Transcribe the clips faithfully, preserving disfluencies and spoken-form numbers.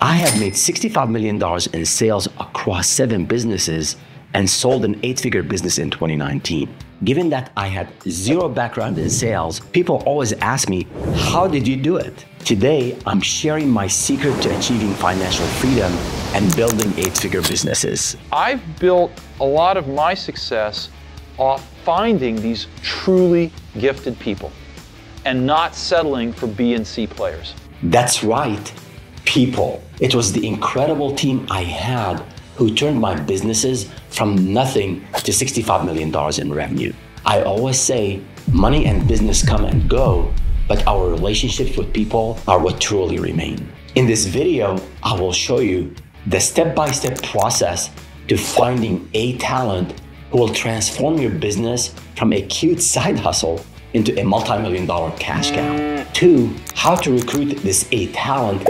I have made sixty-five million dollars in sales across seven businesses and sold an eight-figure business in twenty nineteen. Given that I had zero background in sales, people always ask me, how did you do it? Today, I'm sharing my secret to achieving financial freedom and building eight-figure businesses. I've built a lot of my success off finding these truly gifted people and not settling for B and C players. That's right, people. It was the incredible team I had who turned my businesses from nothing to sixty-five million dollars in revenue. I always say money and business come and go, but our relationships with people are what truly remain. In this video, I will show you the step-by-step process to finding a talent who will transform your business from a cute side hustle into a multi-million dollar cash cow. Two, how to recruit this A talent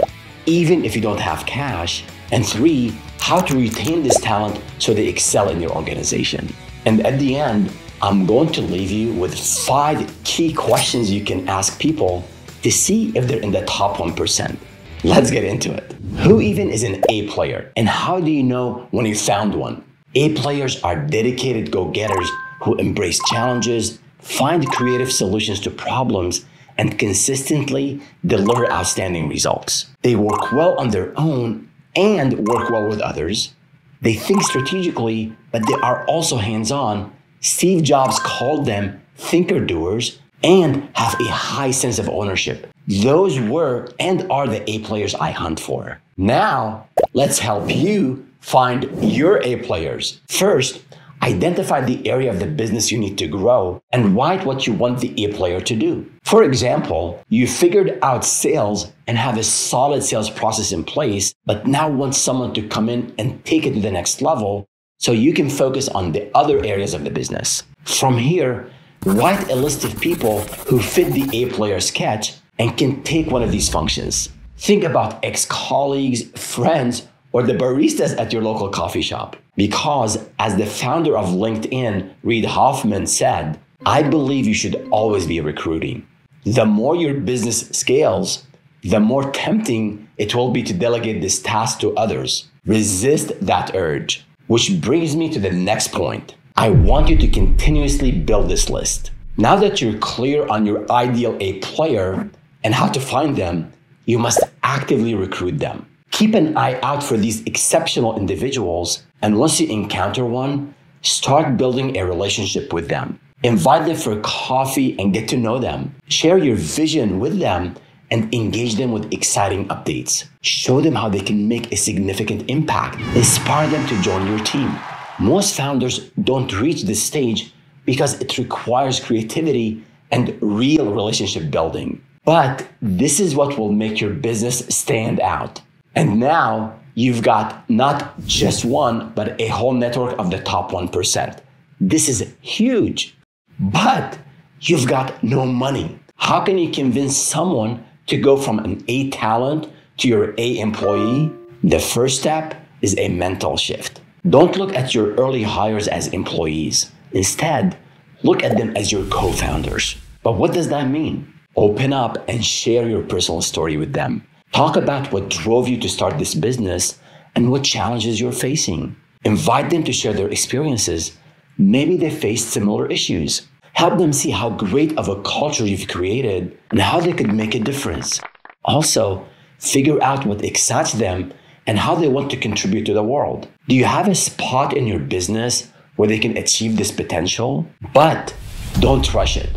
even if you don't have cash. And three, how to retain this talent so they excel in your organization. And at the end, I'm going to leave you with five key questions you can ask people to see if they're in the top one percent. Let's get into it. Who even is an A player? And how do you know when you found one? A players are dedicated go-getters who embrace challenges, find creative solutions to problems, and consistently deliver outstanding results. They work well on their own and work well with others. They think strategically, but they are also hands-on. Steve Jobs called them thinker-doers and have a high sense of ownership. Those were and are the A players I hunt for. Now, let's help you find your A players. First, identify the area of the business you need to grow and write what you want the A player to do. For example, you figured out sales and have a solid sales process in place, but now want someone to come in and take it to the next level so you can focus on the other areas of the business. From here, write a list of people who fit the A player sketch and can take one of these functions. Think about ex-colleagues, friends, or the baristas at your local coffee shop. Because as the founder of LinkedIn, Reid Hoffman said, I believe you should always be recruiting. The more your business scales, the more tempting it will be to delegate this task to others. Resist that urge. Which brings me to the next point. I want you to continuously build this list. Now that you're clear on your ideal A player and how to find them, you must actively recruit them. Keep an eye out for these exceptional individuals, and once you encounter one, start building a relationship with them. Invite them for coffee and get to know them. Share your vision with them and engage them with exciting updates. Show them how they can make a significant impact. Inspire them to join your team. Most founders don't reach this stage because it requires creativity and real relationship building. But this is what will make your business stand out. And now you've got not just one, but a whole network of the top one percent. This is huge, but you've got no money. How can you convince someone to go from an A talent to your A employee? The first step is a mental shift. Don't look at your early hires as employees. Instead, look at them as your co-founders. But what does that mean? Open up and share your personal story with them. Talk about what drove you to start this business and what challenges you're facing. Invite them to share their experiences. Maybe they faced similar issues. Help them see how great of a culture you've created and how they could make a difference. Also, figure out what excites them and how they want to contribute to the world. Do you have a spot in your business where they can achieve this potential? But don't rush it.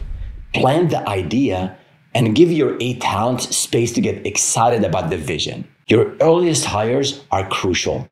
Plant the idea and give your A talent space to get excited about the vision. Your earliest hires are crucial.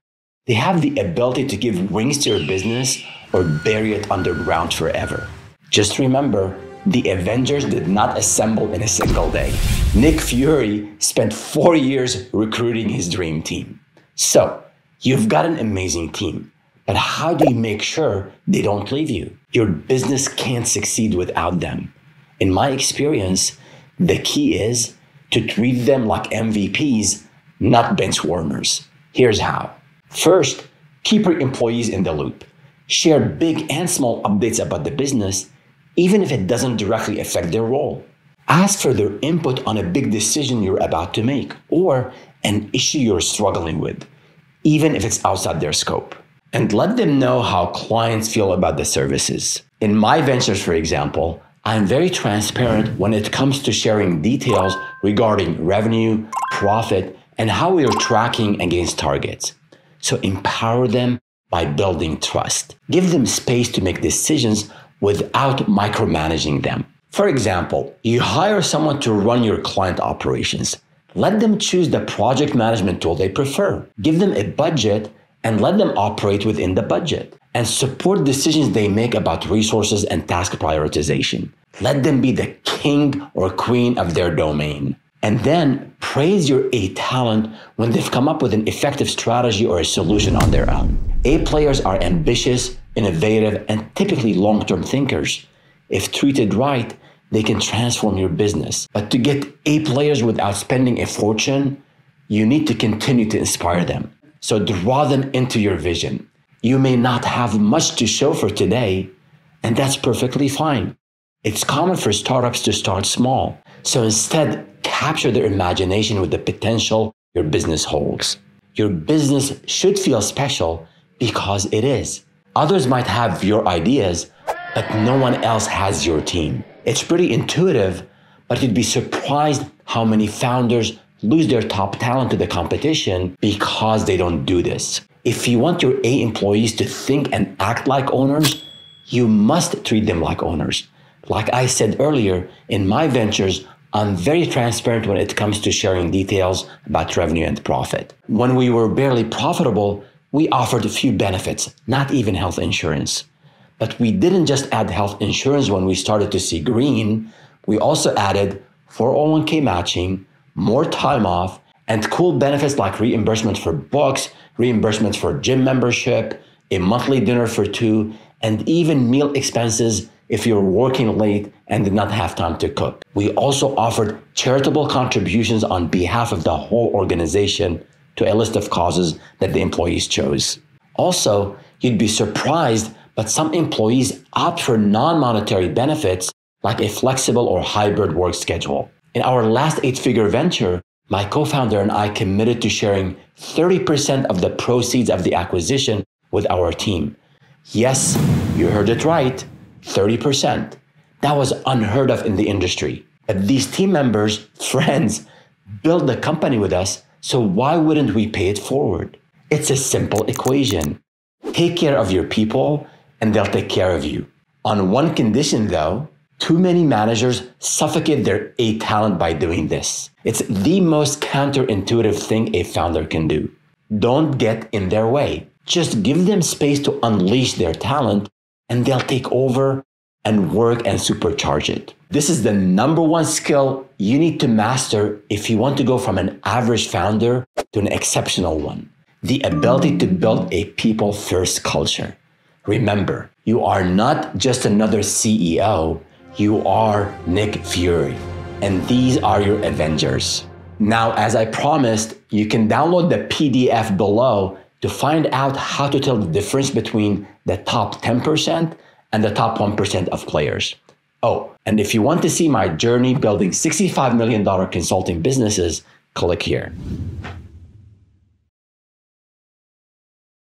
They have the ability to give wings to your business or bury it underground forever. Just remember, the Avengers did not assemble in a single day. Nick Fury spent four years recruiting his dream team. So, you've got an amazing team, but how do you make sure they don't leave you? Your business can't succeed without them. In my experience, the key is to treat them like M V Ps, not bench warmers. Here's how. First, keep your employees in the loop. Share big and small updates about the business, even if it doesn't directly affect their role. Ask for their input on a big decision you're about to make, or an issue you're struggling with, even if it's outside their scope, and let them know how clients feel about the services. In my ventures, for example, I'm very transparent when it comes to sharing details regarding revenue, profit, and how we are tracking against targets. So empower them by building trust. Give them space to make decisions without micromanaging them. For example, you hire someone to run your client operations. Let them choose the project management tool they prefer. Give them a budget and let them operate within the budget, and support decisions they make about resources and task prioritization. Let them be the king or queen of their domain. And then praise your A talent when they've come up with an effective strategy or a solution on their own. A players are ambitious, innovative, and typically long-term thinkers. If treated right, they can transform your business. But to get A players without spending a fortune, you need to continue to inspire them. So draw them into your vision. You may not have much to show for today, and that's perfectly fine. It's common for startups to start small. So instead, capture their imagination with the potential your business holds. Your business should feel special because it is. Others might have your ideas, but no one else has your team. It's pretty intuitive, but you'd be surprised how many founders lose their top talent to the competition because they don't do this. If you want your A employees to think and act like owners, you must treat them like owners. Like I said earlier, in my ventures, I'm very transparent when it comes to sharing details about revenue and profit. When we were barely profitable, we offered a few benefits, not even health insurance. But we didn't just add health insurance when we started to see green. We also added four oh one k matching, more time off, and cool benefits like reimbursement for books, reimbursement for gym membership, a monthly dinner for two, and even meal expenses if you're working late and did not have time to cook. We also offered charitable contributions on behalf of the whole organization to a list of causes that the employees chose. Also, you'd be surprised, but some employees opt for non-monetary benefits like a flexible or hybrid work schedule. In our last eight-figure venture, my co-founder and I committed to sharing thirty percent of the proceeds of the acquisition with our team. Yes, you heard it right, thirty percent. That was unheard of in the industry. But these team members, friends, built the company with us, so why wouldn't we pay it forward? It's a simple equation. Take care of your people, and they'll take care of you. On one condition, though, too many managers suffocate their A talent by doing this. It's the most counterintuitive thing a founder can do. Don't get in their way. Just give them space to unleash their talent, and they'll take over and work and supercharge it. This is the number one skill you need to master if you want to go from an average founder to an exceptional one. The ability to build a people-first culture. Remember, you are not just another C E O. You are Nick Fury, and these are your Avengers. Now, as I promised, you can download the P D F below to find out how to tell the difference between the top ten percent and the top one percent of players. Oh, and if you want to see my journey building sixty-five million dollar consulting businesses, click here.